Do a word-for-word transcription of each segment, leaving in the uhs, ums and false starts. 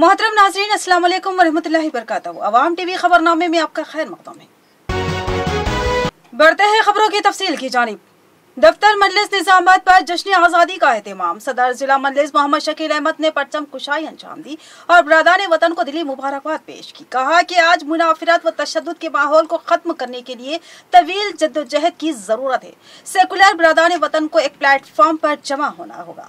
मोहतरम नाज़रीन अस्सलाम वालेकुम वरहमतुल्लाहि वबरकातुहू। अवाम टीवी खबरनामे में आपका खैर मकदम है। बढ़ते हैं खबरों की तफसील की जानिब। दफ्तर मजलिस निज़ामबाद पर जश्न आज़ादी का एहतमाम। सदर जिला मजलिस मोहम्मद शकील अहमद ने परचम कुशाई अंजाम दी और बरदान वतन को दिली मुबारकबाद पेश की। कहा कि आज मुनाफरत व तशद्दुद के माहौल को खत्म करने के लिए तवील जद्दोजहद की जरूरत है। सेकुलर बरदान वतन को एक प्लेटफॉर्म पर जमा होना होगा।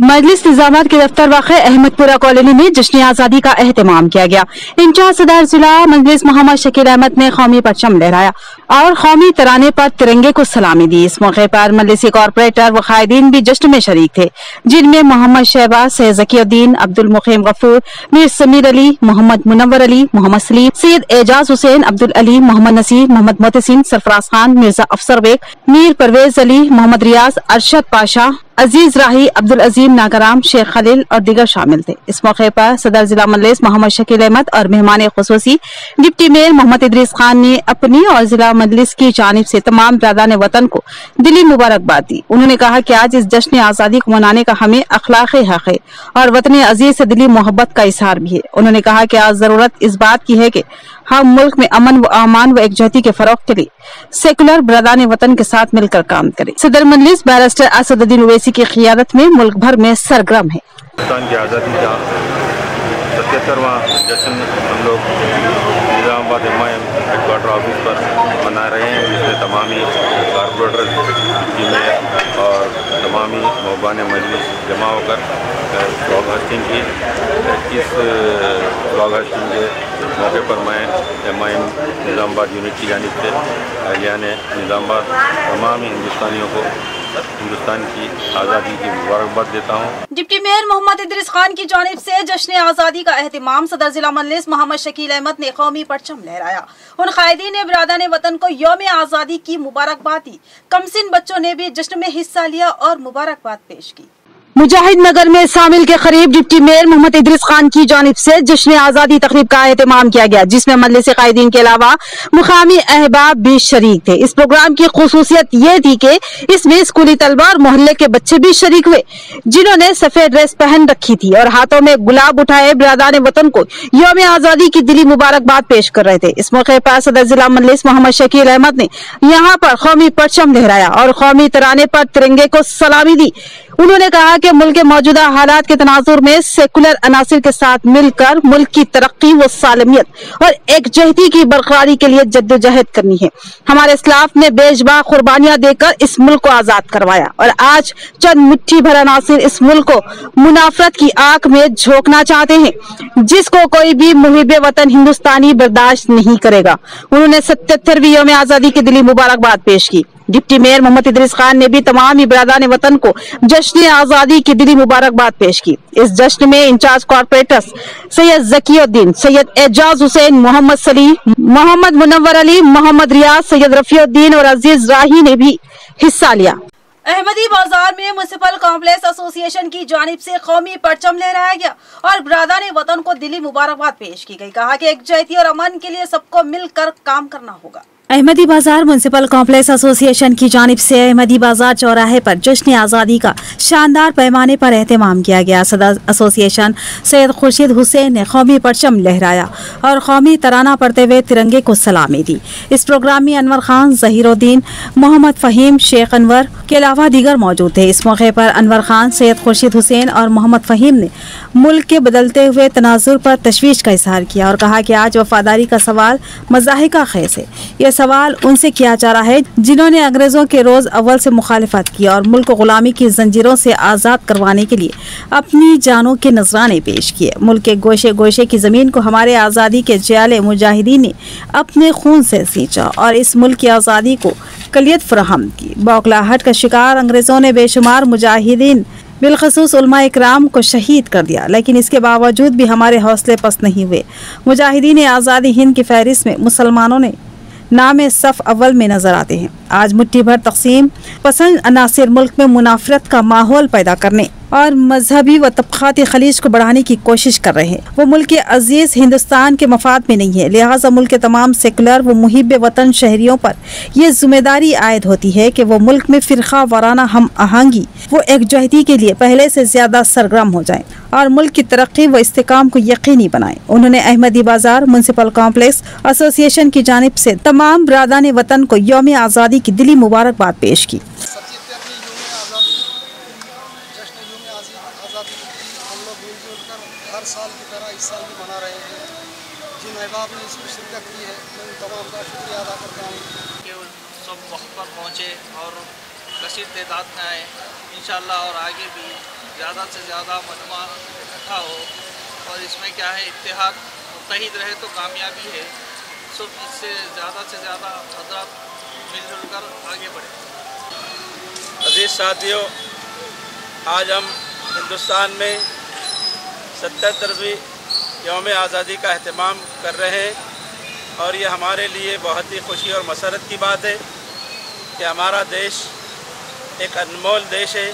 मजलिस निज़ामबाद के दफ्तर वाक़े अहमदपुरा कॉलोनी में जश्न आज़ादी का एहतमाम किया गया। इंचार्ज सदर जिला मजलिस मोहम्मद शकील अहमद ने कौमी परचम लहराया और कौमी तराने पर तिरंगे को सलामी दी। इस मौके पर मजलिसी कॉर्पोरेटर व कायदीन भी जश्न में शरीक थे, जिनमें मोहम्मद शहबाज, सैयद जकीउद्दीन, अब्दुल मुकीम गफूर, मीर समीर अली, मोहम्मद मुनव्वर अली, मोहम्मद सलीम, सैयद एजाज हुसैन, अब्दुल अली, मोहम्मद नसीर, मोहम्मद मोहतसिन, सरफराज खान, मिर्जा अफजल बेग, मीर परवेज अली, मोहम्मद रियाज, अरशद पाशा, अजीज राही, अब्दुल अजीम नागराम, शेख खलील और दीगर शामिल थे। इस मौके पर सदर जिला मजलिस मोहम्मद शकील अहमद और मेहमान खुसूसी डिप्टी मेयर मोहम्मद इदरीस खान ने अपनी और जिला मजलिस की जानिब से तमाम बरादरान वतन को दिली मुबारकबाद दी। उन्होंने कहा कि आज इस जश्न आज़ादी को मनाने का हमें अखलाक हक है और वतन अजीज से दिली मोहब्बत का इजहार भी है। उन्होंने कहा कि आज जरूरत इस बात की है कि हम मुल्क में अमन व अमान व एकजुटता के फरोग के लिए सेकुलर बरादरान वतन के साथ मिलकर काम करें। सदर मजलिस बैरस्टर असदुद्दीन अवैसी की क़ियादत में मुल्क भर में सरगर्म है। पाकिस्तान की आज़ादी का सतहत्तरवां जश्न हम लोग Nizamabad M I M headquarter office पर मना रहे हैं, जिसमें तमामी कॉर्पोरेटर और तमामी मोहब्बान मजलिस जमा होकर फ्लैग होस्टिंग की। इस फ्लैग होस्टिंग के मौके पर मैं M I M Nizamabad unit की जानिब से यानी निज़ामाबाद तमाम हिंदुस्तानियों को हिंदुस्तान की आज़ादी की मुबारकबाद देता हूँ। डिप्टी मेयर मोहम्मद इदरीस खान की जानिब से जश्न आज़ादी का एहतमाम सदर जिला मजलिस मोहम्मद शकील अहमद ने कौमी परचम लहराया। उन कायदीन ने बिरादरान वतन को यौम आज़ादी की मुबारकबाद दी। कमसिन बच्चों ने भी जश्न में हिस्सा लिया और मुबारकबाद पेश की। मुजाहिद नगर में शामिल के करीब डिप्टी मेयर मोहम्मद इदरीस खान की जानिब से जश्न आज़ादी तकरीब का एहतमाम किया गया, जिसमें मजलिस कायदीन के अलावा मुकामी अहबाब भी शरीक थे। इस प्रोग्राम की खसूसियत ये थी कि इसमें स्कूली तलबा और मोहल्ले के बच्चे भी शरीक हुए, जिन्होंने सफेद ड्रेस पहन रखी थी और हाथों में गुलाब उठाए बिरादरान वतन को यौम आज़ादी की दिली मुबारकबाद पेश कर रहे थे। इस मौके पर सदर जिला मजलिस मोहम्मद शकील अहमद ने यहाँ पर कौमी परचम लहराया और कौमी तराने पर तिरंगे को सलामी दी। उन्होंने कहा कि मुल्क के मौजूदा हालात के तनाजुर में सेकुलर अनासिर के साथ मिलकर मुल्क की तरक्की व सालमियत और एकजहती की बरकरारी के लिए जद्दोजहद करनी है। हमारे इस्लाफ ने बेजबा कुर्बानियां देकर इस मुल्क को आज़ाद करवाया और आज चंद मुट्ठी भर अनासिर इस मुल्क को मुनाफरत की आंख में झोंकना चाहते हैं, जिसको कोई भी मुहिब वतन हिंदुस्तानी बर्दाश्त नहीं करेगा। उन्होंने सतहत्तरवीं यौम आज़ादी की दिली मुबारकबाद पेश की। डिप्टी मेयर मोहम्मद इदरीस खान ने भी तमाम बरादरान वतन को जश्न आज़ादी की दिली मुबारकबाद पेश की। इस जश्न में इंचार्ज कॉर्पोरेटर्स सैयद जकीउद्दीन, सैयद एजाज हुसैन, मोहम्मद सलीम, मोहम्मद मुनव्वर अली, मोहम्मद रियाज, सैयद रफीउद्दीन और अजीज राही ने भी हिस्सा लिया। अहमदी बाजार में म्युनिसिपल कॉम्प्लेक्स एसोसिएशन की जानिब से कौमी परचम लहराया गया और बरादरान वतन को दिली मुबारकबाद पेश की गई। कहा कि एकजुटता और अमन के लिए सबको मिलकर काम करना होगा। अहमदी बाजार म्युनिसिपल कॉम्प्लेक्स एसोसिएशन की जानिब से अहमदी बाजार चौराहे पर जश्न आज़ादी का शानदार पैमाने पर एहतमाम किया गया। सदर एसोसिएशन सैयद खुर्शीद हुसैन ने कौमी परचम लहराया और कौमी तराना पढ़ते हुए तिरंगे को सलामी दी। इस प्रोग्राम में अनवर खान, ज़हीरुद्दीन, मोहम्मद फ़हीम, शेख अनवर के अलावा दीगर मौजूद थे। इस मौके पर अनवर खान, सैयद खुर्शीद हुसैन और मोहम्मद फ़हीम ने मुल्क के बदलते हुए तनाजुर पर तशवीश का इजहार किया और कहा कि आज वफादारी का सवाल मज़ाहिका खेज़ है। यह सवाल उनसे किया जा रहा है जिन्होंने अंग्रेजों के रोज अव्वल से मुखालिफत की और मुल्क को गुलामी की जंजीरों से आज़ाद करवाने के लिए अपनी जानों के नजराने पेश किए। मुल्क के गोशे गोशे की ज़मीन को हमारे आज़ादी के जयाले मुजाहिदीन ने अपने खून से सींचा और इस मुल्क की आज़ादी को कलियत फराहम की। बौखलाहट का शिकार अंग्रेज़ों ने बेशुमार मुजाहिदीन बिलखसूस उलमा इकराम को शहीद कर दिया, लेकिन इसके बावजूद भी हमारे हौसले पस्त नहीं हुए। मुजाहिदीन आज़ादी हिंद की फहरिस्त में मुसलमानों ने नाम सफ अव्वल में नजर आते हैं। आज मुट्ठी भर तकसीम पसंद अनासिर मुल्क में मुनाफरत का माहौल पैदा करने और मजहबी व तबक़ाती खलीज को बढ़ाने की कोशिश कर रहे हैं। वो मुल्क के अजीज हिंदुस्तान के मफाद में नहीं है, लिहाजा मुल्क के तमाम सेकुलर व मुहिब वतन शहरियों पर यह जिम्मेदारी आयद होती है कि वो मुल्क में फ़िरक़ा वाराना हम आहंगी व एकजुटती के लिए पहले से ज़्यादा सरगर्म हो जाएँ और मुल्क की तरक्की व इस्तेकाम को यकीनी बनाएँ। उन्होंने अहमदी बाज़ार म्युनिसिपल कॉम्प्लेक्स एसोसिएशन की जानिब से तमाम बरादरान वतन को यौम आज़ादी की दिली मुबारकबाद पेश की। हर साल की तरह इस साल भी मना रहे हैं। जिन अहबाब ने इसमें शिरकत की है मैं उन तमाम का शुक्रिया अदा करता हूँ कि सब वक्त पर पहुँचे और कसीर तादाद में आए। इंशाल्लाह और आगे भी ज़्यादा से ज़्यादा मजमा इकट्ठा हो और इसमें क्या है इत्तेहाद मुत्तहिद रहे तो कामयाबी है। सब इससे ज़्यादा से ज़्यादा हजरात मिलजुल कर आगे बढ़े। अजीज़ साथियों, आज हम हिंदुस्तान में सत्तरवीं यौम आज़ादी का अहतमाम कर रहे हैं और ये हमारे लिए बहुत ही खुशी और मसरत की बात है कि हमारा देश एक अनमोल देश है।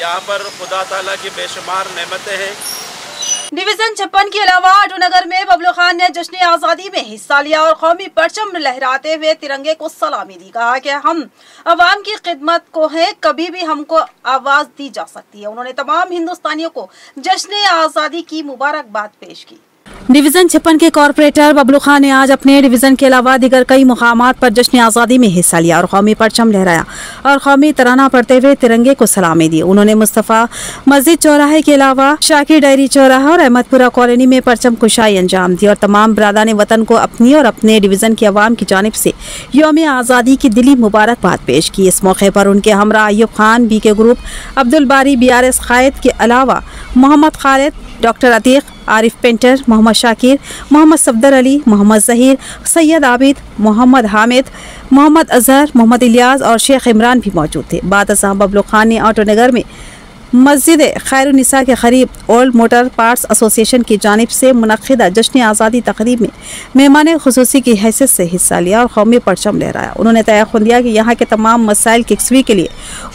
यहाँ पर खुदा ताला की बेशुमार नेमतें हैं। डिवीज़न छप्पन के अलावा अटूनगर में बबलू खान ने जश्न आज़ादी में हिस्सा लिया और कौमी परचम लहराते हुए तिरंगे को सलामी दी। कहा कि हम अवाम की खिदमत को है, कभी भी हमको आवाज़ दी जा सकती है। उन्होंने तमाम हिंदुस्तानियों को जश्न आज़ादी की मुबारकबाद पेश की। डिवीज़न छप्पन के कॉरपोरेटर बबलू खान ने आज अपने डिवीज़न के अलावा दीगर कई मुकामात पर जश्न आज़ादी में हिस्सा लिया और कौमी परचम लहराया और कौमी तराना पढ़ते हुए तिरंगे को सलामी दी। उन्होंने मुस्तफ़ा मस्जिद चौराहे के अलावा शाकिर डायरी चौराहा और अहमदपुरा कॉलोनी में परचम कुशाई अंजाम दी और तमाम बरादरान वतन को अपनी और अपने डिवीज़न के अवाम की जानिब से यौम आज़ादी की दिली मुबारकबाद पेश की। इस मौके पर उनके हमरा Ayub Khan, B K group, Abdul Bari, B R S कायद के अलावा मोहम्मद खालिद, डॉक्टर अतीक, आरिफ पेंटर, मोहम्मद शाकिर, मोहम्मद सफदर अली, मोहम्मद ज़हीर, सैयद आबिद, मोहम्मद हामिद, मोहम्मद अजहर, मोहम्मद इलियास और शेख इमरान भी मौजूद थे। बाद साहब बबलू खान ने ऑटो नगर में मस्जिद खैरुनिसा के करीब ओल्ड मोटर पार्ट्स एसोसिएशन की जानिब से मुनक़िदा जश्न आज़ादी तकरीब में मेहमान खुसूसी की हैसियत से हिस्सा लिया और कौमी परचम लहराया। उन्होंने तयन दिया कि यहाँ के तमाम मसाइल की खिसवी के लिए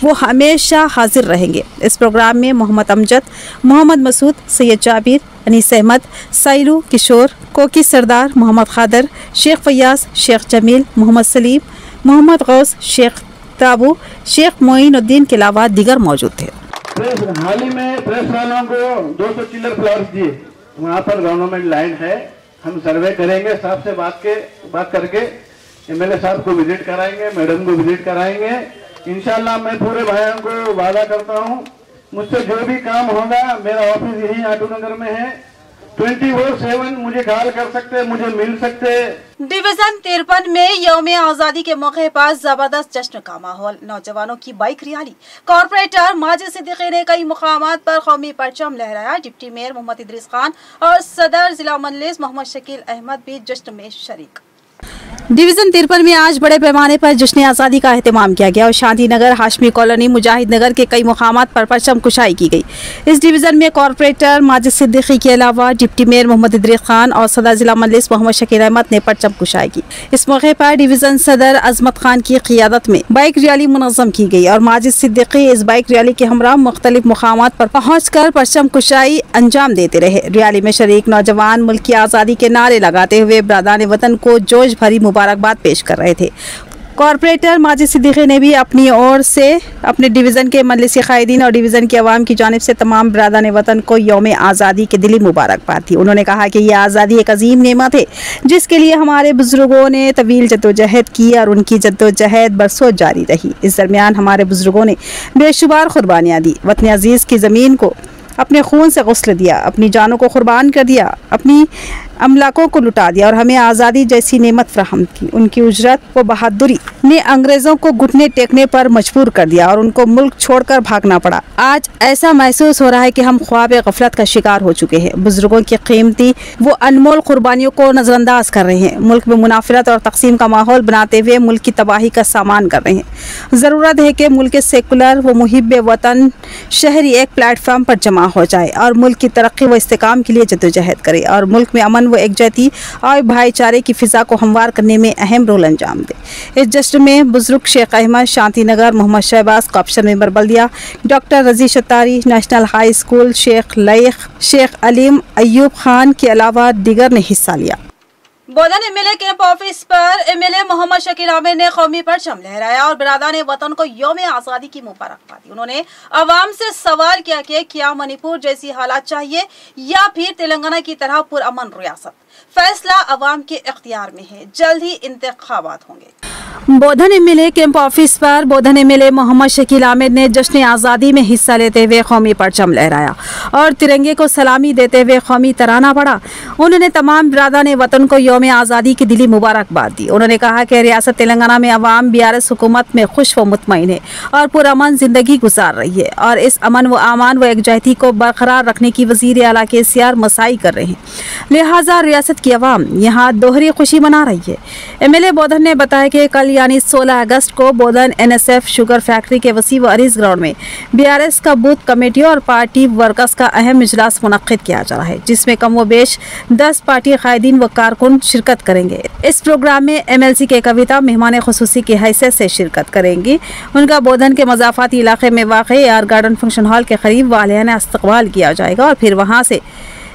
वो हमेशा हाजिर रहेंगे। इस प्रोग्राम में मोहम्मद अमजद, मोहम्मद मसूद, सैयद जाबिर, अनीस अहमद, साइलू किशोर, कोकी सरदार, मोहम्मद खादर, शेख फयाज़, शेख जमील, मोहम्मद सलीम, मोहम्मद गौस, शेख ताबू, शेख मोइनुद्दीन के अलावा दीगर मौजूद थे। हाल ही में प्रेस वालों को दो सौ चिल्लर फ्लावर्स दिए। वहाँ पर गवर्नमेंट लैंड है, हम सर्वे करेंगे, साहब से बात के बात करके एमएलए साहब को विजिट कराएंगे, मैडम को विजिट कराएंगे। इंशाल्लाह मैं पूरे भाइयों को वादा करता हूँ, मुझसे जो भी काम होगा, मेरा ऑफिस यही आटूनगर में है, ट्वेंटी फोर सेवन मुझे कॉल कर सकते हैं, मुझे मिल सकते हैं। डिवीज़न तिरपन में यौम आज़ादी के मौके पर जबरदस्त जश्न का माहौल, नौजवानों की बाइक रैली। कॉर्पोरेटर माजे सिद्दीकी ने कई मुकामात पर कौमी परचम लहराया। डिप्टी मेयर मोहम्मद इदरीस खान और सदर जिला मजलिस मोहम्मद शकील अहमद भी जश्न में शरीक। डिवीज़न तिरपन में आज बड़े पैमाने पर जश्न आज़ादी का अहतमाम किया गया और शादी नगर, हाशमी कॉलोनी, मुजाहिद नगर के कई मुकामात पर परचम कुशाई की गई। इस डिवीज़न में कॉर्पोरेटर माजिद सिद्दीकी के अलावा डिप्टी मेयर मोहम्मद इदरीस खान और सदर जिला मजलिस मोहम्मद शकील अहमद ने परचम कुशाई की। इस मौके पर डिवीज़न सदर अजमत खान की क़ियादत में बाइक रैली मुनज़्ज़म की गई और माजिद सिद्दीकी इस बाइक रैली के हमरा मुख्तलिफ मकामात पर पहुँच कर परचम कुशाई अंजाम देते रहे। रैली में शरीक नौजवान मुल्क की आज़ादी के नारे लगाते हुए बरदान वतन को जोश भरी मुबारकबाद पेश कर रहे थे। कॉर्पोरेटर माजिद सिद्दीकी ने भी अपनी ओर से अपने डिवीज़न के मजलिसी कायदीन और डिवीज़न के अवाम की जानिब से तमाम बरादरान वतन को यौम आज़ादी की दिली मुबारकबाद दी। उन्होंने कहा कि यह आज़ादी एक अजीम नेमत है जिसके लिए हमारे बुजुर्गों ने तवील जद्दोजहद की और उनकी जद्दोजहद बरसों जारी रही। इस दरमियान हमारे बुजुर्गों ने बेशुमार कुर्बानियाँ दी, वतन अजीज़ की ज़मीन को अपने खून से गुस्ल दिया, अपनी जानों को कुर्बान कर दिया, अपनी अमलाकों को लुटा दिया और हमें आज़ादी जैसी नेमत फ्राहम की। उनकी उजरत व बहादुरी ने अंग्रेज़ों को घुटने टेकने पर मजबूर कर दिया और उनको मुल्क छोड़कर भागना पड़ा। आज ऐसा महसूस हो रहा है कि हम ख्वाब गफलत का शिकार हो चुके हैं। बुजुर्गों की कीमती वो अनमोल कुर्बानियों को नज़रअंदाज कर रहे हैं, मुल्क में मुनाफरत और तकसीम का माहौल बनाते हुए मुल्क की तबाही का सामान कर रहे हैं। ज़रूरत है कि मुल्क के सेकुलर व मुहिब वतन शहरी एक प्लेटफार्म पर जमा हो जाए और मुल्क की तरक्की व इस्तेकाम के लिए जद्दोजहद करे और मुल्क में अमन व एकजुटता और भाईचारे की फिजा को हमवार करने में अहम रोल अंजाम दे। इस जश्न लिस्ट में बुजुर्ग शेख अहमद शांति नगर मोहम्मद शहबाज का ऑप्शन नंबर बल्दिया, doctor Razi Shattari national high school, Sheikh Laiq, Sheikh Aleem Ayub Khan के अलावा दिगर ने हिस्सा लिया। बोधन एमएलए कैंप ऑफिस पर एमएलए मोहम्मद शकील अहमद ने कौमी परचम लहराया और बरदान वतन को यौम आज़ादी की मुबारकबाद दी। उन्होंने आवाम से सवाल किया कि क्या मणिपुर जैसी हालात चाहिए या फिर तेलंगाना की तरह पुरअमन रियासत। फैसला आवाम के इख्तियार में है, जल्द ही इंतखाबात होंगे। बोधन एमएलए कैंप ऑफिस पर बोधन एमएलए मोहम्मद शकील अहमद ने जश्न आज़ादी में हिस्सा लेते हुए कौमी परचम लहराया और तिरंगे को सलामी देते हुए कौमी तराना पड़ा। उन्होंने तमाम बिरादरान वतन को यौम आज़ादी की दिली मुबारकबाद दी। उन्होंने कहा कि रियासत तेलंगाना में अवाम बीआरएस हुकूमत में खुश व मुतमईन है और पुरअमन ज़िंदगी गुजार रही है और इस अमन व अमान व यकजहती को बरकरार रखने की वज़ीर आला के सी आर मसाई कर रहे हैं, लिहाजा रियासत की अवाम यहाँ दोहरी खुशी मना रही है। एम एल ए बोधन ने बताया कि कल यानी सोलह अगस्त को बोधन एनएसएफ शुगर फैक्ट्री के वसी व अरीज ग्राउंड में बीआरएस का बूथ कमेटी और पार्टी वर्कर्स का अहम इजलास मुनक्किद किया जा रहा है, जिसमें कम व बेश दस पार्टी कायदीन व कारकुन शिरकत करेंगे। इस प्रोग्राम में एमएलसी के कविता मेहमान खुसूसी की हैसियत से शिरकत करेंगी। उनका बोधन के मजाफाती इलाके में वाक़ यार गार्डन फंक्शन हॉल के करीब वालियाना इस्तकबाल किया जाएगा और फिर वहाँ से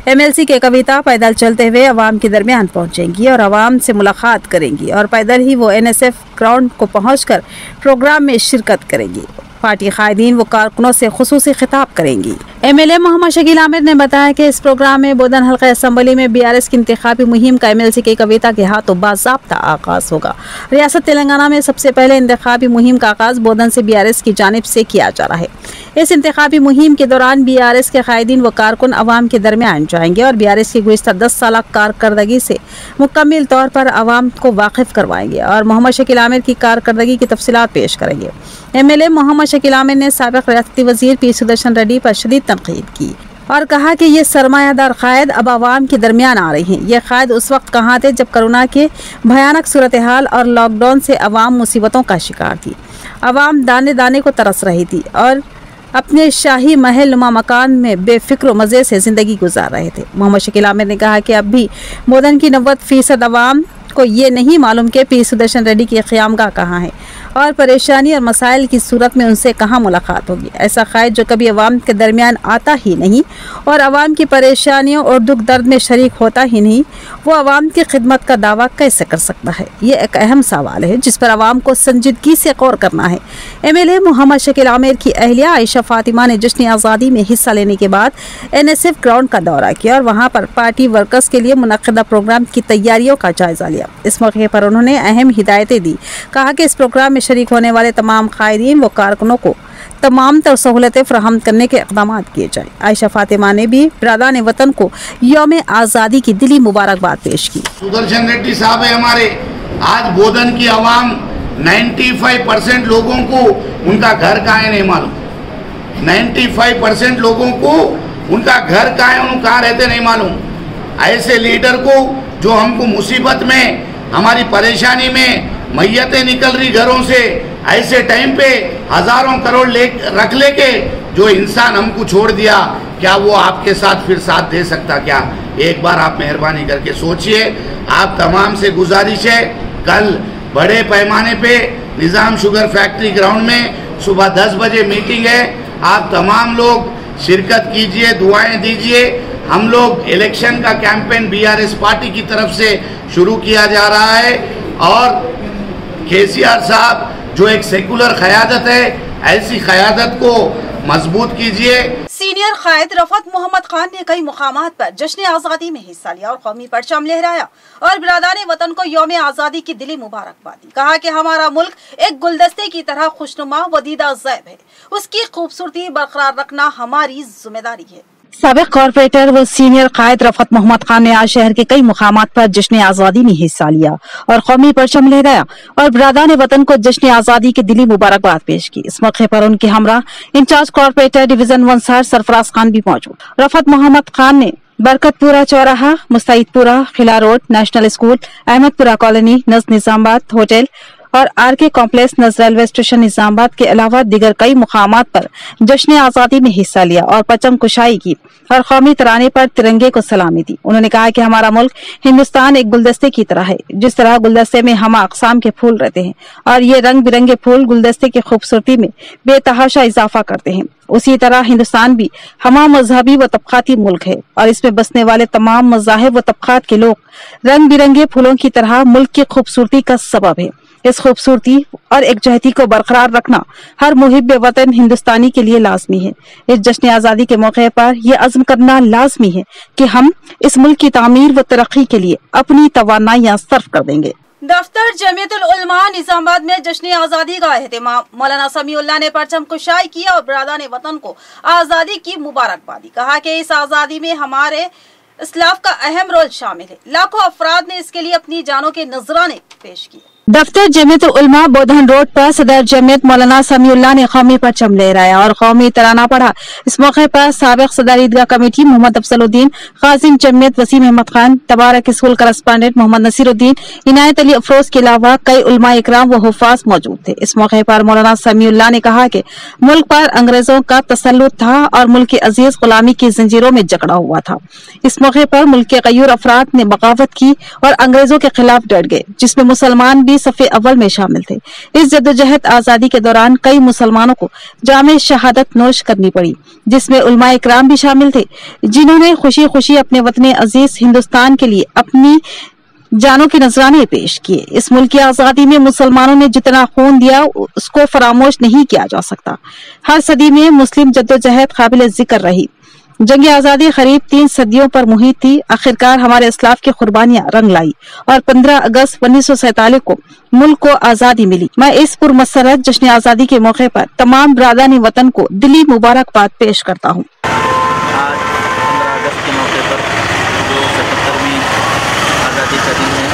एमएलसी के कविता पैदल चलते हुए अवाम के दरमियान पहुंचेंगी और अवाम से मुलाकात करेंगी और पैदल ही वो एनएसएफ ग्राउंड को पहुंचकर प्रोग्राम में शिरकत करेंगी। पार्टी कायदीन व कारकुनों से खुसूसी खिताब करेंगी। एमएलए मोहम्मद शकील अहमद ने बताया कि इस प्रोग्राम में बोधन हल्का असम्बली में बीआरएस की इंतखाबी मुहिम का एमएलसी की कविता के हाथों बाज़ाब्ता आगाज़ होगा। रियासत तेलंगाना में सबसे पहले इंतखाबी मुहिम का आगाज़ बोधन से बीआरएस की जानिब से किया जा रहा है। इस इंतखाबी मुहिम के दौरान बीआरएस के कायदीन व कारकुन अवाम के दरमियान जाएंगे और बीआरएस की गुज़िश्ता दस साल कारकर्दगी से मुकम्मल तौर पर अवाम को वाकिफ़ करवाएंगे और मोहम्मद शकील अहमद की कारकर्दगी की तफसीलात पेश करेंगे। एमएलए मोहम्मद शकील अहमद ने साबिक़ रियासती वज़ीर पी सुदर्शन रेड्डी पर शदीद तनकीद की और कहा कि ये सरमायादार कायद अब आवाम के दरमियान आ रही हैं। ये कायद उस वक्त कहाँ थे जब कोरोना के भयानक सूरत हाल और लॉकडाउन से आवाम मुसीबतों का शिकार थी। आवाम दाने दाने को तरस रही थी और अपने शाही महल नुमा मकान में बेफिक्र मज़े से ज़िंदगी गुजार रहे थे। मोहम्मद शकील अहमद ने कहा कि अब भी बोधन की नब्बे फ़ीसद आवाम को ये नहीं मालूम कि पी सुदर्शन रेड्डी की क़यामगाह कहाँ है और परेशानी और मसाइल की सूरत में उनसे कहाँ मुलाकात होगी। ऐसा कायद जो कभी अवाम के दरमियान आता ही नहीं और अवाम की परेशानियों और दुख दर्द में शरीक होता ही नहीं, वो अवाम की खिदमत का दावा कैसे कर सकता है? ये एक अहम सवाल है जिस पर अवाम को संजीदगी से गौर करना है। एमएलए मोहम्मद शकील अहमद की अहलिया आयशा फातिमा ने जश्न आज़ादी में हिस्सा लेने के बाद एनएसएफ ग्राउंड का दौरा किया और वहाँ पर पार्टी वर्कर्स के लिए मुनक्किदा प्रोग्राम की तैयारियों का जायज़ा लिया। इस मौके पर उन्होंने अहम हिदायतें दी। कहा कि इस प्रोग्राम में शरीक होने वाले तमाम कायदीन व कारकुनों को तमाम तर सहूलतें फराहम करने के इकदाम किए जाएँ। आयशा फातिमा ने भी बरदान वतन को यौम आज़ादी की दिली मुबारकबाद पेश की। सुदर्शन रेड्डी साहब है हमारे, आज बोधन की आवाम पचानवे परसेंट लोगों को उनका घर कहाँ है नहीं मालूम, पचानवे परसेंट लोगों को उनका घर कहाँ है, उन कहाँ रहते नहीं मालूम। ऐसे लीडर को जो हमको मुसीबत में, हमारी परेशानी में मैयतें निकल रही घरों से, ऐसे टाइम पे हजारों करोड़ ले रख लेके जो इंसान हमको छोड़ दिया, क्या वो आपके साथ फिर साथ दे सकता क्या? एक बार आप मेहरबानी करके सोचिए। आप तमाम से गुजारिश है, कल बड़े पैमाने पे निज़ाम शुगर फैक्ट्री ग्राउंड में सुबह दस बजे मीटिंग है, आप तमाम लोग शिरकत कीजिए, दुआएं दीजिए। हम लोग इलेक्शन का कैंपेन बीआरएस पार्टी की तरफ से शुरू किया जा रहा है और केसीआर साहब जो एक सेकुलर क़यादत है, ऐसी क़यादत को मजबूत कीजिए। सीनियर कायद रफत मोहम्मद खान ने कई मुकामात पर जश्न आज़ादी में हिस्सा लिया और कौमी परचम लहराया और बिरादरान वतन को यौम आज़ादी की दिली मुबारकबाद दी। कहा कि हमारा मुल्क एक गुलदस्ते की तरह खुशनुमा व दीदा ज़ैब है, उसकी खूबसूरती बरकरार रखना हमारी जिम्मेदारी है। साबिक़ कॉर्पोरेटर व सीनियर कायद रफत मोहम्मद खान ने आज शहर के कई मुकामात पर जश्न आज़ादी में हिस्सा लिया और कौमी परचम लहराया और बरदान वतन को जश्न आज़ादी की दिली मुबारकबाद पेश की। इस मौके पर उनके हमरा incharge corporator division one sir Sarfaraz Khan भी मौजूद। रफत मोहम्मद खान ने बरकतपुरा चौराहा, Mustaidpura, Khila road, national school, Ahmedpura colony, Majlis Nizamabad hotel और आर के कॉम्प्लेक्स नजर रेलवे स्टेशन निज़ामबाद के अलावा दीगर कई मुकामात पर जश्न आज़ादी में हिस्सा लिया और पचम कुशाई की और कौमी तराने पर तिरंगे को सलामी दी। उन्होंने कहा कि हमारा मुल्क हिंदुस्तान एक गुलदस्ते की तरह है, जिस तरह गुलदस्ते में हम अकसाम के फूल रहते हैं और ये रंग बिरंगे फूल गुलदस्ते की खूबसूरती में बेतहाशा इजाफा करते हैं, उसी तरह हिंदुस्तान भी हमाम मजहबी व तबकाती मुल्क है और इसमें बसने वाले तमाम मजाहब व तबकात के लोग रंग बिरंगे फूलों की तरह मुल्क की खूबसूरती का सबब है। इस खूबसूरती और एकजुटता को बरकरार रखना हर मुहिब वतन हिंदुस्तानी के लिए लाजमी है। इस जश्न आज़ादी के मौके पर यह अज़्म करना लाजमी है कि हम इस मुल्क की तामीर व तरक्की के लिए अपनी तवानाइयां सर्फ कर देंगे। दफ्तर जमीयतुल उलेमा निज़ामबाद में जश्न आज़ादी का एहतमाम, मौलाना समीउल्लाह ने परचम कुशाई किया और बरदान वतन को आज़ादी की मुबारकबाद दी। कहा कि इस आज़ादी में हमारे इस्लाफ का अहम रोल शामिल है, लाखों अफराद ने इसके लिए अपनी जानों के नजराने पेश किए। दफ्तर जमीयतुल उलेमा बोधन रोड पर सदर जमीयत मौलाना समीउल्लाह ने कौमी परचम लहराया और कौमी तराना पढ़ा। इस मौके पर साबिक सदर ईदगाह committee Mohammed Afzaluddin Kazim Jamiat Waseem Ahmed Khan Tabarak school correspondent Mohammed Naseeruddin Inayat Ali Afroz के अलावा कई उलमा इकराम व हुफाज मौजूद थे। इस मौके पर मौलाना समीउल्लाह ने कहा कि मुल्क पर अंग्रेजों का तसल्लुत था और मुल्क की अजीज गुलामी की जंजीरों में जकड़ा हुआ था। इस मौके पर मुल्क के गयूर अफराद ने बगावत की और अंग्रेजों के खिलाफ डट गए, जिसमें मुसलमान भी सफ़े अव्वल में शामिल थे। इस जद्दोजहद आज़ादी के दौरान कई मुसलमानों को जामे शहादत नोश करनी पड़ी, जिसमें उलमा इकराम भी शामिल थे, जिन्होंने खुशी खुशी अपने वतन अजीज हिंदुस्तान के लिए अपनी जानों के नजराने पेश किए। इस मुल्क की आज़ादी में मुसलमानों ने जितना खून दिया उसको फरामोश नहीं किया जा सकता। हर सदी में मुस्लिम जद्दोजहद काबिल जिक्र रही। जंग आज़ादी करीब तीन सदियों पर मुहित थी। आखिरकार हमारे इस्लाफ की कुर्बानियाँ रंग लाई और पंद्रह अगस्त उन्नीस सौ सैंतालीस को मुल्क को आज़ादी मिली। मैं इस पुरमसरत जश्न आज़ादी के मौके पर तमाम बरादरान वतन को दिली मुबारकबाद पेश करता हूँ। आज पंद्रह अगस्त के मौके पर जो सतहत्तरवीं आज़ादी का दिन है,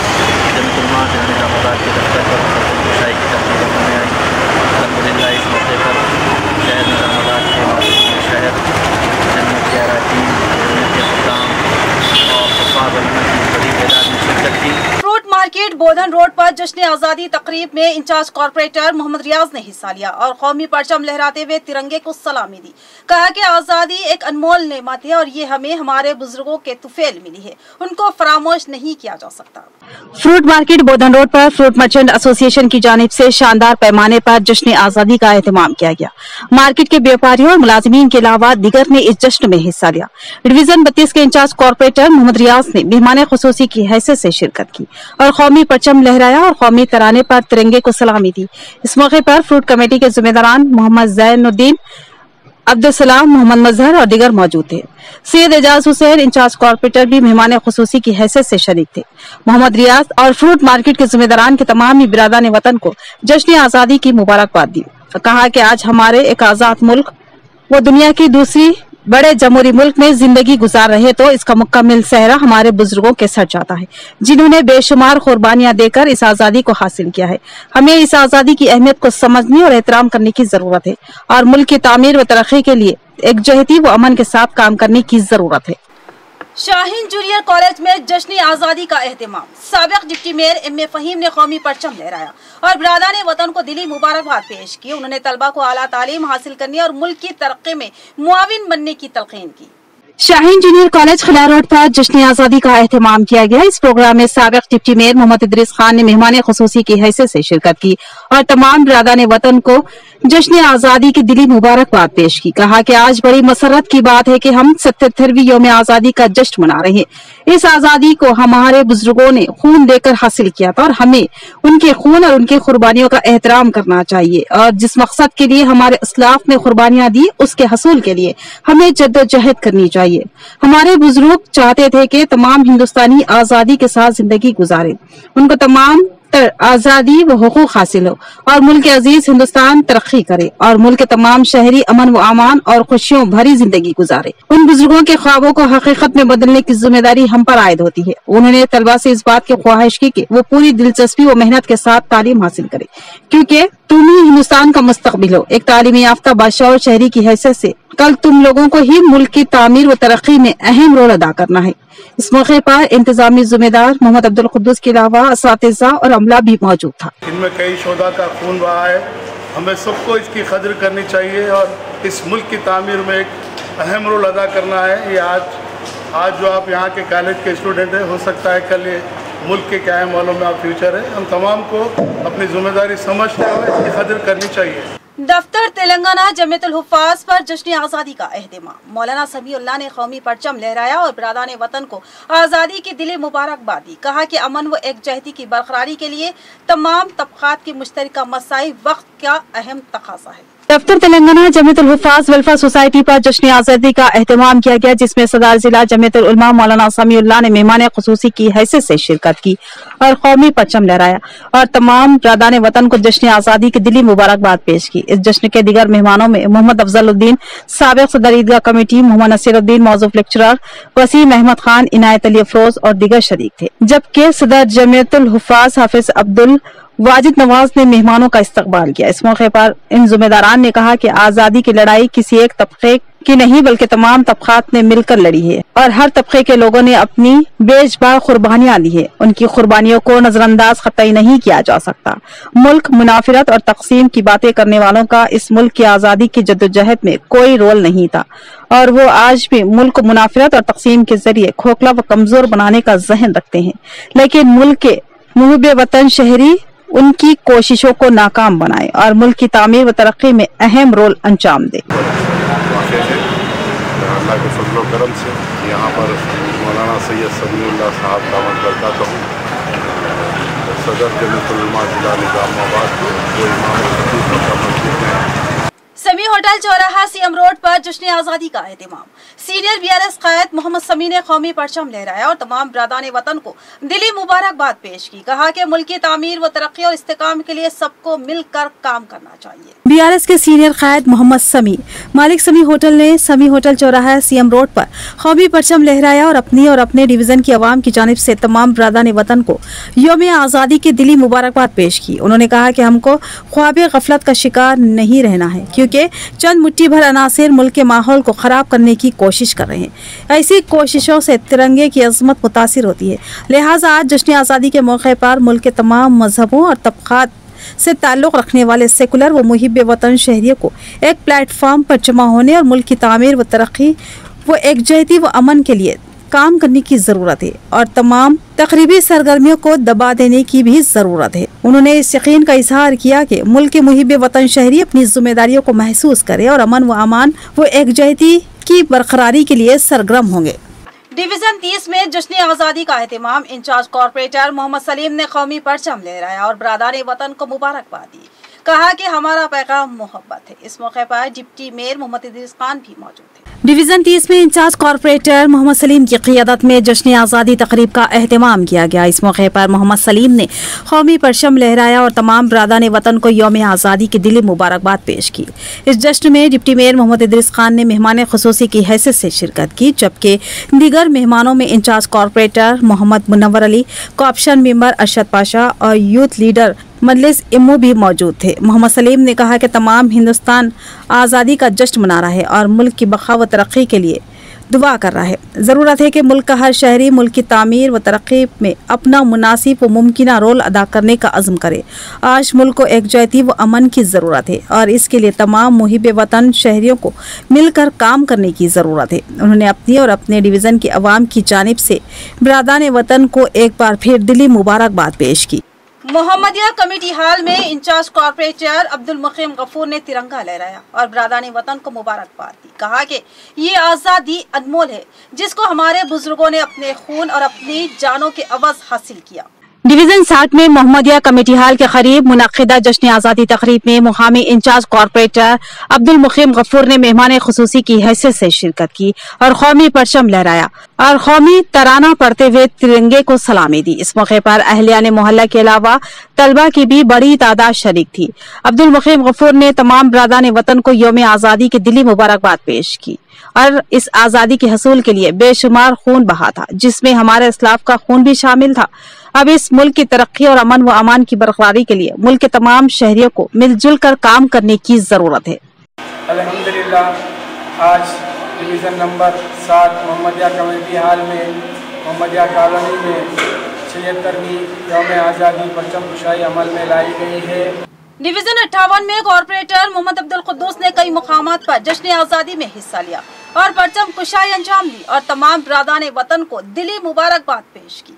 बोधन रोड पर जश्न आज़ादी तकरीब में इंचार्ज कॉर्पोरेटर मोहम्मद रियाज ने हिस्सा लिया और कौमी परचम लहराते हुए तिरंगे को सलामी दी। कहा कि आज़ादी एक अनमोल नेमत है और ये हमें हमारे बुजुर्गों के तुफेल मिली है, उनको फरामोश नहीं किया जा सकता। फ्रूट मार्केट बोधन रोड पर फ्रूट मर्चेंट एसोसिएशन की जानिब से शानदार पैमाने पर जश्न आज़ादी का एहतमाम किया गया। मार्केट के व्यापारियों और मुलाजमीन के अलावा दीगर ने इस जश्न में हिस्सा लिया। डिवीजन बत्तीस के इंचार्ज कॉर्पोरेटर मोहम्मद रियाज ने मेहमान खुसूसी की हैसियत से शिरकत की और कौमी परचम लहराया और कौमी तराने पर तिरंगे को सलामी दी। इस मौके पर फ्रूट कमेटी के जिम्मेदारान मोहम्मद जैनुद्दीन, अब्दुल सलाम, मोहम्मद मजहर और दीगर मौजूद थे। सैयद एजाज हुसैन इंचार्ज कॉर्पोरेटर भी मेहमान खुसूसी की हैसियत से शरीक थे। मोहम्मद रियाज और फ्रूट मार्केट के जिम्मेदारान के तमाम ही बिरादरान वतन को जश्न आज़ादी की मुबारकबाद दी। कहा कि आज हमारे एक आज़ाद मुल्क व दुनिया की दूसरी बड़े जमहूरी मुल्क में जिंदगी गुजार रहे तो इसका मुकम्मल सहरा हमारे बुजुर्गों के सर जाता है, जिन्होंने बेशुमार कुर्बानियां देकर इस आज़ादी को हासिल किया है। हमें इस आज़ादी की अहमियत को समझने और एहतराम करने की जरूरत है और मुल्क की तामीर व तरक्की के लिए एकजुटता व अमन के साथ काम करने की जरूरत है। शाहीन जूनियर कॉलेज में जश्न आज़ादी का एहतमाम, साबिक डिप्टी मेयर एम फ़हीम ने कौमी परचम लहराया और बरादरान वतन को दिली मुबारकबाद पेश की। उन्होंने तलबा को आला तालीम हासिल करने और मुल्क की तरक्की में मुआविन बनने की तलकीन की। Shaheen junior college Khila road पर जश्न आज़ादी का एहतमाम किया गया। इस प्रोग्राम में साबिक डिप्टी मेयर मोहम्मद इदरीस खान ने मेहमान खुसूसी की हैसियत से शिरकत की और तमाम बरादरान वतन को जश्न आज़ादी की दिली मुबारकबाद पेश की। कहा कि आज बड़ी मसरत की बात है कि हम सतहत्तरवीं योम आज़ादी का जश्न मना रहे हैं। इस आज़ादी को हमारे बुजुर्गों ने खून देकर हासिल किया था और हमें उनके खून और उनकी कुर्बानियों का एहतराम करना चाहिए और जिस मकसद के लिए हमारे इस्लाफ ने कुर्बानियाँ दी उसके हसूल के लिए हमें जद्दोजहद करनी चाहिए। हमारे बुजुर्ग चाहते थे कि तमाम हिंदुस्तानी आज़ादी के साथ जिंदगी गुजारे, उनको तमाम आज़ादी व हुकूक हासिल हो और मुल्क अजीज हिंदुस्तान तरक्की करे और मुल्क के तमाम शहरी अमन व अमान और खुशियों भरी जिंदगी गुजारे। उन बुजुर्गों के ख्वाबों को हकीकत में बदलने की जिम्मेदारी हम पर आयद होती है। उन्होंने तलबा से इस बात की ख्वाहिश की कि वो पूरी दिलचस्पी व मेहनत के साथ तालीम हासिल करे, क्योंकि तुम ही हिंदुस्तान का मुस्तकबिल हो। एक तालीम याफ्ता बादशाह और शहरी की हैसियत से कल तुम लोगों को ही मुल्क की तामीर व तरक्की में अहम रोल अदा करना है। इस मौके पर इंतजामी जिम्मेदार मोहम्मद अब्दुल कुद्दूस के अलावा असातिज़ा और अमला भी मौजूद था। इनमें कई शोधा का खून बहा है, हमें सबको इसकी कदर करनी चाहिए और इस मुल्क की तामीर में एक अहम रोल अदा करना है। ये आज आज जो आप यहाँ के कॉलेज के स्टूडेंट हैं, हो सकता है कल ये मुल्क के कायम वालों में आप फ्यूचर है। हम तमाम को अपनी जिम्मेदारी समझते हुए इसकी कदर करनी चाहिए। दफ्तर तेलंगाना जमीयतुल हुफाज पर जश्न आज़ादी का अहतमाम। मौलाना समीउल्लाह ने कौमी परचम लहराया और बरदान वतन को आज़ादी की दिली मुबारकबाद दी। कहा कि अमन व यकजहती की बरकरारी के लिए तमाम तबकात के मुश्तरका मसाइल वक्त का अहम तकाज़ा है। दफ्तर तेलंगाना जमीयतुल हुफाज वेलफेयर सोसाइटी पर जश्न आज़ादी का एहतमाम किया गया, जिसमें सदर जिला जमीयतुल उलेमा मौलाना समीउल्लाह ने मेहमान खुसूसी की हैसियत से शिरकत की और कौमी परचम लहराया और तमाम बरादरान वतन को जश्न आज़ादी की दिली मुबारकबाद पेश की। इस जश्न के दिगर मेहमानों में मोहम्मद अफजलुद्दीन साबिक़ सदर ईदगाह कमेटी, मोहम्मद नसीरुद्दीन मौजूफ लेक्चरर, वसीम अहमद खान, इनायत अली अफरोज और दीगर शरीक थे। जबकि सदर जमीयतुल हुफाज हाफिज़ अब्दुल वाजिद नवाज ने मेहमानों का इस्तकबाल किया। इस मौके पर इन जिम्मेदारान ने कहा कि आज़ादी की लड़ाई किसी एक तबके की नहीं बल्कि तमाम तबकात ने मिलकर लड़ी है और हर तबके के लोगों ने अपनी बेशबहा कुर्बानियाँ दी है। उनकी कुर्बानियों को नजरअंदाज कतई नहीं किया जा सकता। मुल्क मुनाफरत और तकसीम की बातें करने वालों का इस मुल्क की आज़ादी की जद्दोजहद में कोई रोल नहीं था और वो आज भी मुल्क को मुनाफरत और तकसीम के जरिए खोखला व कमजोर बनाने का जहन रखते हैं, लेकिन मुल्क के मुहब वतन शहरी उनकी कोशिशों को नाकाम बनाए और मुल्क की तामीर व तरक्की में अहम रोल अंजाम दे। अल्लाह के फजल व करम से यहाँ पर मौलाना सैयद समीउल्लाह साहब का बरकत हो, सदर जमीयतुल उलेमा जिला निज़ामबाद को इमाम समी होटल चौराहा सीएम रोड पर जश्न आज़ादी का एहतमाम। सीनियर बीआरएस कायद मोहम्मद समी ने कौमी परचम लहराया और तमाम बरादरान वतन को दिली मुबारकबाद पेश की। कहा कि मुल्क की तामीर व तरक्की और इस्तेकाम के लिए सबको मिलकर काम करना चाहिए। बीआरएस के सीनियर कायद मोहम्मद समी मालिक समी होटल ने समी होटल चौराहा सीएम रोड पर कौमी परचम लहराया और अपनी और अपने डिवीजन की आवाम की जानिब से तमाम बरादरान वतन को यौम आज़ादी की दिली मुबारकबाद पेश की। उन्होंने कहा कि हमको ख्वाब गफलत का शिकार नहीं रहना है, क्योंकि चंद मुट्ठी भर अनासर मुल्क के माहौल को ख़राब करने की कोशिश कर रहे हैं। ऐसी कोशिशों से तिरंगे की अजमत मुतासर होती है। लिहाजा आज जश्न आज़ादी के मौके पर मुल्क के तमाम मजहबों और तबक़ात से ताल्लुक़ रखने वाले सेकुलर व मुहिब वतन शहरियों को एक प्लेटफार्म पर जमा होने और मुल्क की तामीर व तरक्की व यकजहती व अमन के लिए काम करने की ज़रूरत है और तमाम तकरीबी सरगर्मियों को दबा देने की भी ज़रूरत है। उन्होंने इस यकीन का इजहार किया कि मुल्क के मुहिब वतन शहरी अपनी जिम्मेदारियों को महसूस करें और अमन व अमान व एकजहती की बरकरारी के लिए सरगर्म होंगे। डिवीज़न तीस में जश्न आज़ादी का एहतमाम। इंचार्ज कॉर्पोरेटर मोहम्मद सलीम ने कौमी परचम लहराया और बरादरान वतन को मुबारकबाद दी। कहा कि हमारा पैगाम मोहब्बत है। इस मौके पर डिप्टी मेयर मोहम्मद इदरीस खान भी मौजूद थे। डिवीज़न तीस में इंचार्ज कॉर्पोरेटर मोहम्मद सलीम की क़ियादत में जश्न आज़ादी तकरीब का एहतमाम किया गया। इस मौके पर मोहम्मद सलीम ने कौमी परचम लहराया और तमाम बरादरान वतन को यौम आज़ादी की दिली मुबारकबाद पेश की। इस जश्न में डिप्टी मेयर मोहम्मद इदरीस खान ने मेहमान खुसूसी की हैसियत से शिरकत की, जबकि दीगर मेहमानों में incharge corporator Mohammed Munawwar Ali, cooption member Arshad Pasha और यूथ लीडर मजलिस इमो भी मौजूद थे। मोहम्मद सलीम ने कहा कि तमाम हिंदुस्तान आज़ादी का जश्न मना रहा है और मुल्क की बका व तरक्की के लिए दुआ कर रहा है। ज़रूरत है कि मुल्क का हर शहरी मुल्क की तामीर व तरक्की में अपना मुनासिब व मुमकिना रोल अदा करने का अज़्म करे। आज मुल्क को एकजुटता व अमन की ज़रूरत है और इसके लिए तमाम मुहिब वतन शहरियों को मिलकर काम करने की ज़रूरत है। उन्होंने अपनी और अपने डिवीज़न की अवाम की जानिब से बरादरान वतन को एक बार फिर दिली मुबारकबाद पेश की। मोहम्मदिया कमेटी हाल में इंचार्ज कॉर्पोरेटर अब्दुल मुकीम गफूर ने तिरंगा लहराया और बरादरान वतन को मुबारकबाद दी। कहा कि ये आज़ादी अनमोल है जिसको हमारे बुजुर्गों ने अपने खून और अपनी जानों के अवज़ हासिल किया। डिवीज़न सात में मोहम्मदिया कमेटी हाल के करीब मुनाकिदा जश्न आज़ादी तकरीब में मुकामी इंचार्ज कॉर्पोरेटर अब्दुल मुकीम गफूर ने मेहमान खुसूसी की हैसियत से शिरकत की और कौमी परचम लहराया और कौमी तराना पढ़ते हुए तिरंगे को सलामी दी। इस मौके पर अहलियाने मोहल्ला के अलावा तलबा की भी बड़ी तादाद शरीक थी। अब्दुल मुकीम गफूर ने तमाम बरादरान वतन को यौम आज़ादी की दिली मुबारकबाद पेश की और इस आज़ादी के हसूल के लिए बेशुमार खून बहा था, जिसमें हमारे असलाफ का खून भी शामिल था। अब इस मुल्क की तरक्की और अमन व अमान की बरकरारी के लिए मुल्क के तमाम शहरियों को मिलजुल कर काम करने की ज़रूरत है। अल्हम्दुलिल्लाह आज डिवीज़न नंबर सात मोहम्मदिया कमेटी हाल में मोहम्मदिया कॉलोनी में छिहत्तरवीं यौम आज़ादी परचम कुशाई अमल में लाई गई है। डिवीज़न अट्ठावन में कॉर्पोरेटर मोहम्मद अब्दुल कुद्दूस ने कई मुकामात पर जश्न आज़ादी में हिस्सा लिया और परचम कुशाई अंजाम दी और तमाम बरदान वतन को दिली मुबारकबाद पेश की।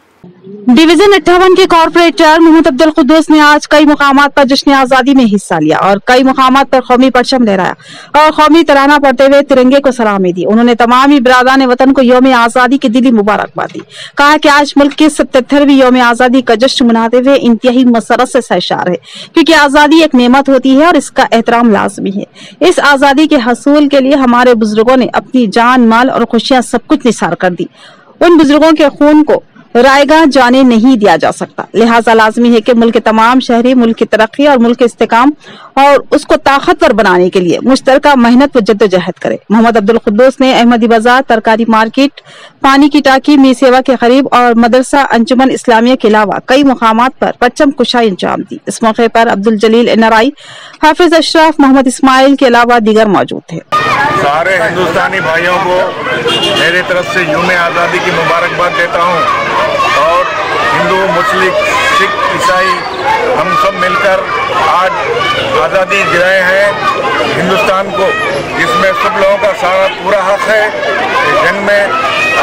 डिवीज़न अट्ठावन के कॉर्पोरेटर मोहम्मद अब्दुल कुद्दूस ने आज कई मुकामात पर जश्न आज़ादी में हिस्सा लिया और कई मुकामात पर कौमी परचम लहराया और कौमी तराना पढ़ते हुए तिरंगे को सलामी दी। उन्होंने तमाम ही बरादान वतन को यौम आज़ादी की दिली मुबारकबाद दी। कहा कि आज मुल्क के सतहत्तरवीं यौम आज़ादी का जश्न मनाते हुए इंतहाई मसरत से सैशार है, क्योंकि आज़ादी एक नेमत होती है और इसका एहतराम लाजमी है। इस आज़ादी के हसूल के लिए हमारे बुजुर्गों ने अपनी जान, माल और खुशियाँ सब कुछ निसार कर दी। उन बुजुर्गों के खून को रायगा जाने नहीं दिया जा सकता। लिहाजा लाजमी है कि मुल्क के तमाम शहरी मुल्क की तरक्की और मुल्क के इस्तेकाम और उसको ताकतवर बनाने के लिए मुश्तरका मेहनत व जद्दोजहद करे। मोहम्मद अब्दुल कुद्दूस ने अहमदी बाजार, तरकारी मार्केट, पानी की टाकी, मी सेवा के करीब और मदरसा अंजुमन इस्लामिया के अलावा कई मुकामात पर परचम कुशाई अंजाम दी। इस मौके पर अब्दुल जलील एनआरआई, हाफिज अशरफ, मोहम्मद इस्माइल के अलावा दीगर मौजूद थे। सारे हिंदुस्तानी भाइयों को मेरे तरफ से यौम आज़ादी की मुबारकबाद देता हूँ और हिंदू, मुस्लिम, सिख, ईसाई हम सब मिलकर आज आज़ादी दिलाए हैं हिंदुस्तान को, जिसमें सब लोगों का सारा पूरा हक है। जंग में,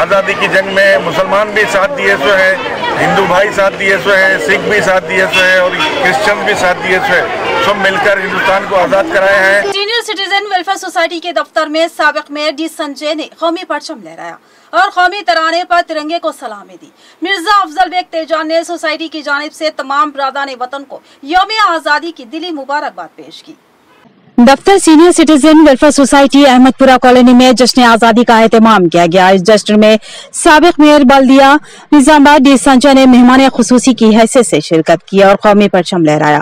आज़ादी की जंग में मुसलमान भी साथ दिए सो है, हिंदू भाई साथ दिए सो है, सिख भी साथ दिए सो है और क्रिश्चियन भी साथ दिए सो है। सब मिलकर हिंदुस्तान को आज़ाद कराए हैं। सीनियर सिटीजन वेलफेयर सोसाइटी के दफ्तर में साबिक मेयर डी संजय ने कौमी परचम लहराया और कौमी तराने पर तिरंगे को सलामी दी। मिर्जा अफजल बेग तेजान ने सोसाइटी की जानिब से तमाम बरादरान वतन को यौम आज़ादी की दिली मुबारकबाद पेश की। दफ्तर senior citizen welfare society Ahmedpura colony में जश्न आज़ादी का एहतमाम किया गया। इस जश्न में साबिक मेयर बल्दिया निज़ामबाद डी संजय ने मेहमान खुसूसी की हैसियत से शिरकत की और कौमी परचम लहराया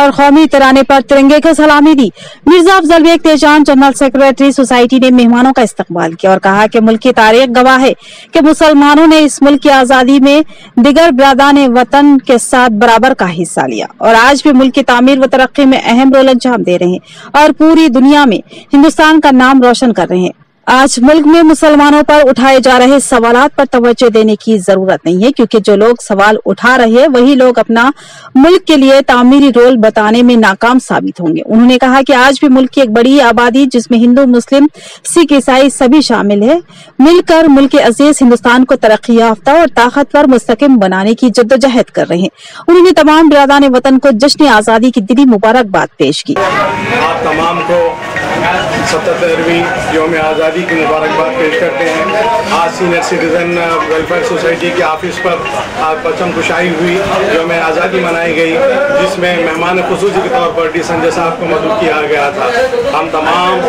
और कौमी तराने पर तिरंगे को सलामी दी। मिर्जा अफजल बेग तेजान जनरल सेक्रेटरी सोसाइटी ने मेहमानों का इस्तकबाल किया और कहा कि मुल्क की तारीख गवाह है कि मुसलमानों ने इस मुल्क की आज़ादी में दिगर बरादरान वतन के साथ बराबर का हिस्सा लिया और आज भी मुल्क की तामीर व तरक्की में अहम रोल अंजाम दे रहे हैं और पूरी दुनिया में हिंदुस्तान का नाम रोशन कर रहे हैं। आज मुल्क में मुसलमानों पर उठाए जा रहे सवालात पर तवज्जो देने की जरूरत नहीं है, क्योंकि जो लोग सवाल उठा रहे हैं वही लोग अपना मुल्क के लिए तामीरी रोल बताने में नाकाम साबित होंगे। उन्होंने कहा कि आज भी मुल्क की एक बड़ी आबादी जिसमें हिंदू, मुस्लिम, सिख, ईसाई सभी शामिल है, मिलकर मुल्क के अजीज हिंदुस्तान को तरक्की याफ्ता और ताकतवर मुस्तकिम बनाने की जद्दोजहद कर रहे हैं। उन्होंने तमाम बिरादरान वतन को जश्न आज़ादी की दिली मुबारकबाद पेश की। सतहत्तरवीं यौम आज़ादी की मुबारकबाद पेश करते हैं। आज सीनियर सिटीज़न वेलफेयर सोसाइटी के ऑफिस पर आज परचम कुशाई हुई, यौम आज़ादी मनाई गई, जिसमें मेहमान खुसूसी के तौर पर डी संजय साहब को मदद किया गया था। हम तमाम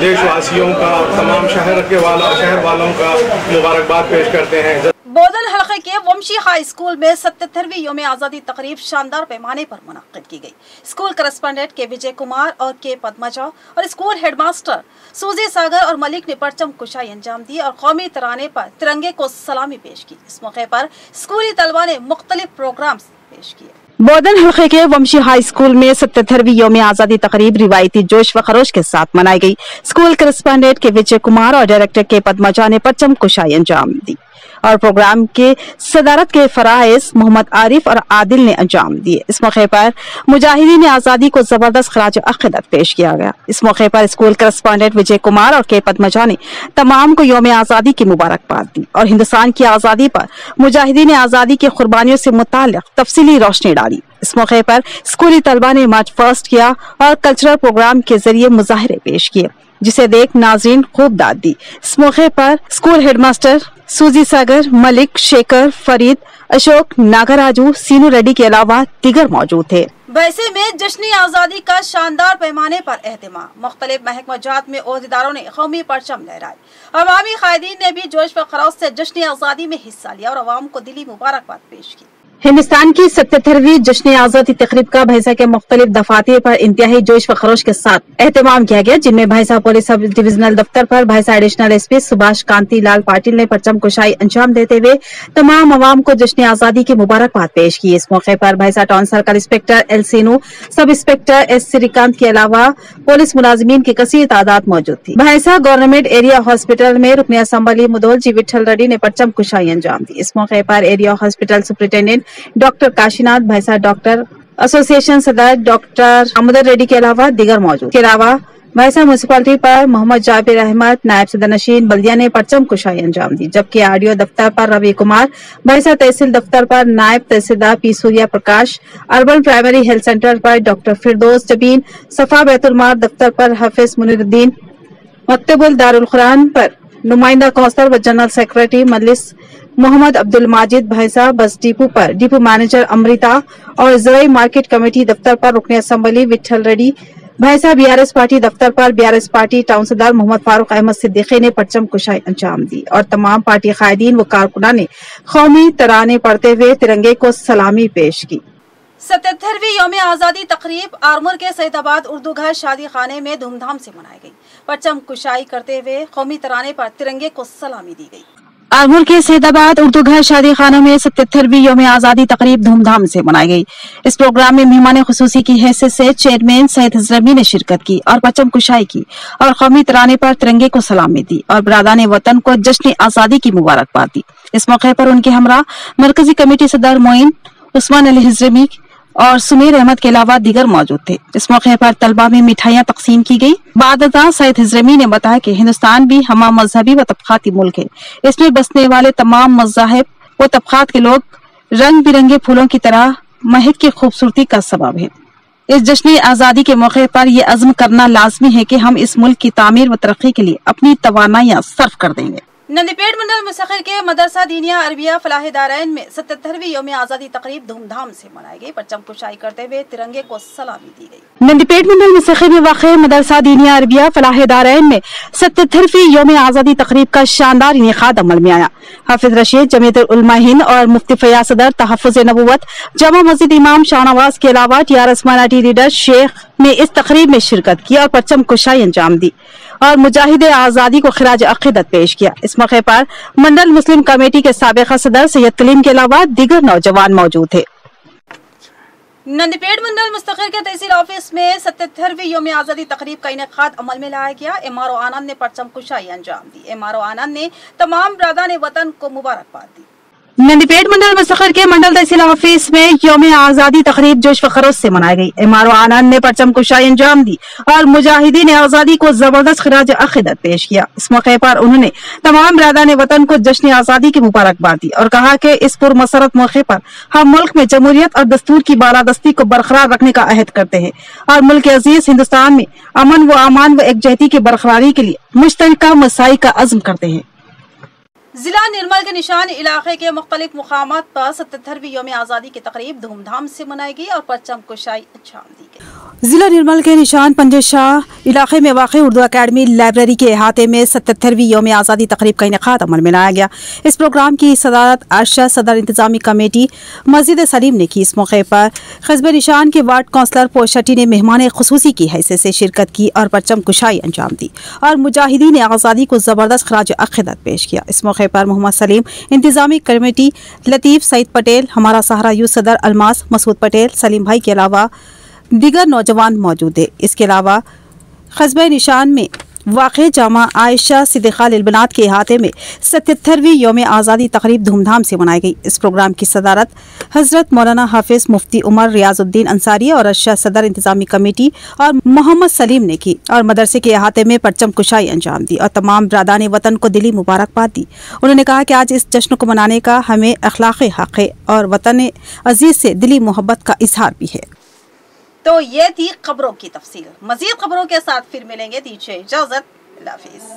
देशवासियों का और तमाम शहर के वाला शहर वालों का मुबारकबाद पेश करते हैं। बोदल हलके के वमशी हाई स्कूल में सतहत्तरवीं यौम आज़ादी तकरीब शानदार पैमाने पर मुनाकिद की गई। स्कूल करस्पॉन्डेंट के विजय कुमार और के पदमाचाव और स्कूल हेडमास्टर सूजे सागर और मलिक ने परचम कुशाई अंजाम दी और कौमी तराने पर तिरंगे को सलामी पेश की। इस मौके पर स्कूली तलबा ने मुख्तलिफ प्रोग्राम पेश किए। बोदन हलके के वमशी हाई स्कूल में सतहत्तरवीं यौम आज़ादी तकरीब रिवायती जोश व खरोश के साथ मनाई गई। स्कूल करस्पॉन्डेंट के विजय कुमार और डायरेक्टर के पदमाचाव ने परचम कुशाई अंजाम दी और प्रोग्राम के सदारत के फराइज मोहम्मद आरिफ और आदिल ने अंजाम दिए। इस मौके पर मुजाहिदीन आज़ादी को जबरदस्त खराज अक़ीदत पेश किया गया। इस मौके पर स्कूल करस्पॉन्डेंट विजय कुमार और के पद्मजा ने तमाम को यौम आज़ादी की मुबारकबाद दी और हिंदुस्तान की आज़ादी पर मुजाहिदीन आज़ादी की कुर्बानियों से मुतालिक तफसीली रोशनी डाली। इस मौके पर स्कूली तलबा ने मार्च फर्स्ट किया और कल्चरल प्रोग्राम के जरिए मुजाहरे पेश किए, जिसे देख नाज़रीन खूब दाद दी। इस मौके पर स्कूल हेडमास्टर सूजी सागर, मलिक, शेखर, फरीद, अशोक, नागराजू, सीनू रेड्डी के अलावा दिगर मौजूद थे। वैसे में जश्न आज़ादी का शानदार पैमाने पर एहतमाम, मुख्तलिफ महकमा जात में ओहदेदारों ने कौमी परचम लहराए। अवामी कायदीन ने भी जोश व खरोश से जश्न आज़ादी में हिस्सा लिया और अवाम को दिली मुबारकबाद पेश की। हिंदुस्तान की सतहत्तरवीं जश्न आज़ादी तकरीब का भैंसा के मुख्तलिफ दफातर पर इंतहाई जोश व खरोश के साथ एहतमाम किया गया, जिनमें भैंसा पुलिस सब डिविजनल दफ्तर पर Bhainsa additional S P Subhash Kanti Lal Patil ने परचम कुशाई अंजाम देते हुए तमाम अवाम को जश्न आज़ादी की मुबारकबाद पेश की। इस मौके पर Bhainsa town circle inspector L Seenu, sub inspector S Shrikant के अलावा पुलिस मुलाजमीन की कसीर तादाद मौजूद थी। भैंसा गवर्नमेंट एरिया हॉस्पिटल में रुकन असम्बली मुदौल जी विठल रेड्डी ने परचम कुशाई अंजाम दी। इस मौके पर area hospital superintendent doctor Kashinath, Bhainsa doctor association सदर डॉक्टर आमोदर रेड्डी के अलावा दिगर मौजूद के अलावा भैंसा म्यूनसिपालिटी पर मोहम्मद जाबे अहमद, नायब सदर नशीन बल्दिया ने परचम कुशाई अंजाम दी, जबकि आरडीओ दफ्तर पर रवि कुमार, भैंसा तहसील दफ्तर पर नायब tehsildar P Surya Prakash, urban primary health centre पर डॉक्टर फिरदोस जबीन, सफा बैतुलमार दफ्तर पर हाफिज़ मुनीरुद्दीन, मकतबुल दारुल कुरान पर नुमाइंदा कौंसलर व general secretary Majlis Mohammed Abdul Majid, Bhainsa bus depot पर डिपो मैनेजर अमृता और जरई मार्केट कमेटी दफ्तर पर रुकन असम्बली विठल रेड्डी, भैंसा बीआरएस पार्टी दफ्तर पर बीआरएस पार्टी टाउन सदर मोहम्मद फारूक अहमद सिद्दीकी ने परचम कुशाई अंजाम दी और तमाम पार्टी कायदीन व कारकुना ने कौमी तराने पढ़ते हुए तिरंगे को सलामी पेश की। सतहत्तरवीं योम आज़ादी तकरीब आर्मूर के सैदाबाद उर्दू घर शादी खाने में धूमधाम से मनाई गयी। परचम कुशाई करते हुए कौमी तराने पर तिरंगे को सलामी दी गयी। आर्मूर के सैदाबाद उर्दू घर शादी खाना में सतहत्तरवीं योम आज़ादी तकरीब धूमधाम से मनाई गई। इस प्रोग्राम में मेहमान खुसूसी की हैसियत से चेयरमैन सैयद हजरमी ने शिरकत की और परचम कुशाई की और कौमी तराने पर तिरंगे को सलामी दी और बरदान वतन को जश्न आज़ादी की मुबारकबाद दी। इस मौके पर उनके हमरा मरकजी कमेटी सदर मोइन उस्मान अली हजरमी और सुमेर अहमद के अलावा दीगर मौजूद थे। इस मौके पर तलबा में मिठाइयाँ तकसीम की गयी। बाद अज़ां सैयद हजरमी ने बताया कि हिंदुस्तान भी हम मजहबी व तबकाती मुल्क है, इसमें बसने वाले तमाम मज़ाहब व तबकात के लोग रंग बिरंगे फूलों की तरह महक की खूबसूरती का सबब है। इस जश्न आज़ादी के मौके पर ये अज़्म करना लाजमी है कि हम इस मुल्क की तामीर व तरक्की के लिए अपनी तवानाइयां सर्फ कर देंगे। नंदीपेट मंडल मुसखिर के मदरसा दीनिया अरबिया फलाह दारायन में सतहत्तरवीं योम आज़ादी तकरीब धूमधाम से मनाई गई। परचम कुशाई करते हुए तिरंगे को सलामी दी गई। नंदीपेट मंडल मुसखिर में वाक़ मदरसा दीनिया अरबिया फलाह दारायन में सतहत्तरवीं योम आज़ादी तकरीब का शानदार इनेकाद अमल में आया। हाफिज़ रशीद, जमीयत उल उलेमा हिंद और मुफ्ती फयाज सदर तहफ़्फ़ुज़ नबुव्वत जामा मस्जिद इमाम शाहनवास के अलावा T R S minority leader Sheikh ने इस तकरीब में शिरकत की और परचम कुशाई अंजाम दी और मुजाहिद आज़ादी को खिराज अक़ीदत पेश किया। इस मौके पर मंडल मुस्लिम कमेटी के साबिक़ा सदर सैयद कलीम के अलावा दीगर नौजवान मौजूद थे। नंदीपेट मंडल मुस्तखिर के तहसील ऑफिस में सतहत्तरवीं योम आज़ादी तकरीब का इनेकाद अमल में लाया गया। एम आर ओ आनंद ने परचम कुशाई अंजाम दी। एम आर ओ आनंद ने तमाम बरादरान वतन को मुबारकबाद दी। नंदीपेट मंडल मुसखर के मंडल तहसील ऑफिस में योम आज़ादी तकरीब जोश व खरोश से मनाई गई। एम आर ओ आनंद ने परचम कुशाई अंजाम दी और मुजाहिदीन आज़ादी को जबरदस्त खिराज अक़ीदत पेश किया। इस मौके पर उन्होंने तमाम बरादरान वतन को जश्न आज़ादी की मुबारकबाद दी और कहा कि इस पुरमसरत मौके पर हम मुल्क में जमहूरियत और दस्तूर की बालादस्ती को बरकरार रखने का अहद करते हैं और मुल्क अजीज हिंदुस्तान में अमन व अमान व यकजहती की बरकरारी के लिए मुश्तरका मसाई का अज़्म करते हैं। जिला निर्मल के निशान इलाके के मुख्तलिफ मुकामात पर सतहत्तरवीं योम आज़ादी की तकरीब धूमधाम से मनाई गई और परचम कुशाई अंजाम दी गई। जिला निर्मल के निशान पंजशाह इलाके में वाक़ उर्दू अकेडमी लाइब्रेरी के अहाते में सतहत्तरवीं योम आज़ादी तकरीब का इनेकाद अमल में लाया गया। इस प्रोग्राम की सदारत अरशद सदर इंतजामी कमेटी माजिद सलीम ने की। इस मौके पर क़स्बे निशान के वार्ड कौंसलर पोशटी ने मेहमान खुसूसी की हैसियत से शिरकत की और परचम कुशाई अंजाम दी और मुजाहिदीन आज़ादी को ज़बरदस्त खराज अक़ीदत पेश किया। इस मौके पर मोहम्मद सलीम इंतजामी कमेटी लतीफ़, सईद पटेल, हमारा सहारा यूथ सदर अलमास, मसूद पटेल, सलीम भाई के अलावा दीगर नौजवान मौजूद है। इसके अलावा क़स्बे निशान में वाक़े जामा आयशा सिद्दीक़ा लिलबनात के अहाते में सतहत्तरवीं योम आज़ादी तकरीब धूमधाम से मनाई गई। इस प्रोग्राम की सदारत हज़रत मौलाना हाफिज़ मुफ्ती उमर रियाजुद्दीन अंसारी और अरशद सदर इंतजामी कमेटी और मोहम्मद सलीम ने की और मदरसे के अहाते में परचम कुशाई अंजाम दी और तमाम बरादरान वतन को दिली मुबारकबाद दी। उन्होंने कहा कि आज इस जश्न को मनाने का हमें अखलाक़ी हक़ है और वतन अजीज़ से दिली मोहब्बत का इजहार भी है। तो ये थी खबरों की तफसील। मज़ीद खबरों के साथ फिर मिलेंगे। दीजिए इजाज़त। अल्लाह हाफ़िज़।